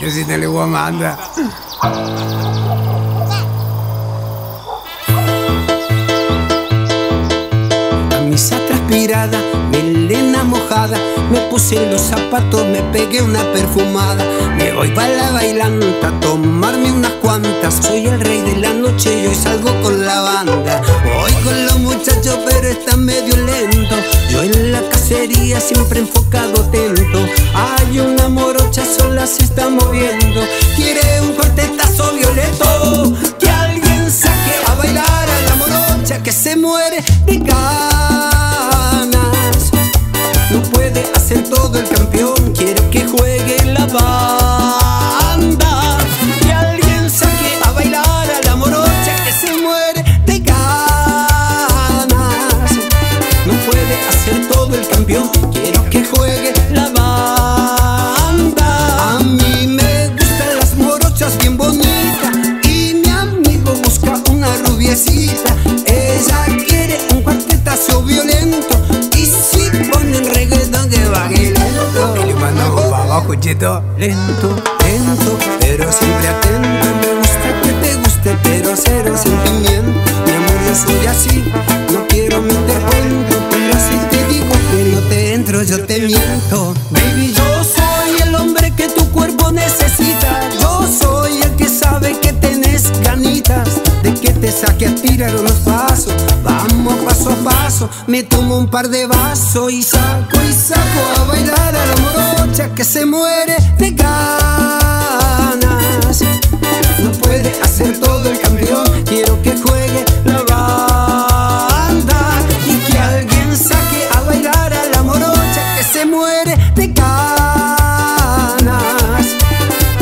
이러시는 일 보면 안 돼. Mirada, melena mojada, me puse los zapatos, me pegué una perfumada. Me voy pa' la bailanta a tomarme unas cuantas. Soy el rey de la noche y hoy salgo con la banda. Voy con los muchachos pero está medio lento. Yo en la cacería siempre enfocado, atento. Hay una morocha sola, se está moviendo. Quiere un cortetazo violeto, que alguien saque a bailar a la morocha que se muere de cara. En todo el campeón quiere que juegue la banda, que alguien saque a bailar a la morocha que se muere de ganas. No puede hacer todo el campeón, quiero que juegue la banda. A mí me gustan las morochas bien bonitas y mi amigo busca una rubiecita. Ella quiere un cuartetazo violento y si ponen reggaetón que baile lento. Y le mando para abajo, cheto. Lento, lento, pero siempre atento. Me gusta que te guste, pero cero sentimiento. Mi amor, yo soy así, no quiero meter cuento. Pero si te digo que no te entro, yo te miento. Baby, yo soy el hombre que tu cuerpo necesita. Yo soy el que sabe que tenés ganitas de que te saque a tirar unos pasos. Vamos paso a paso, me tomo un par de vasos y saco a bailar a la morocha que se muere de ganas. No puede hacer todo el campeón, quiero que juegue la banda y que alguien saque a bailar a la morocha que se muere de ganas.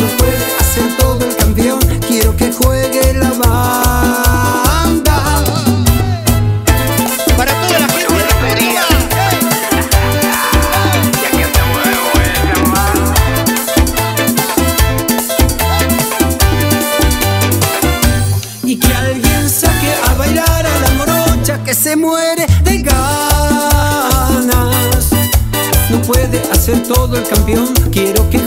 No puede hacer todo el campeón, quiero que juegue la banda. Se muere de ganas. No puede hacer todo el campeón, quiero que